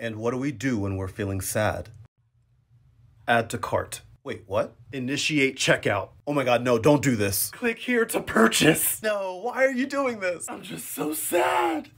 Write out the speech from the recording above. And what do we do when we're feeling sad? Add to cart. Wait, what? Initiate checkout. Oh my God, no, don't do this. Click here to purchase. No, why are you doing this? I'm just so sad.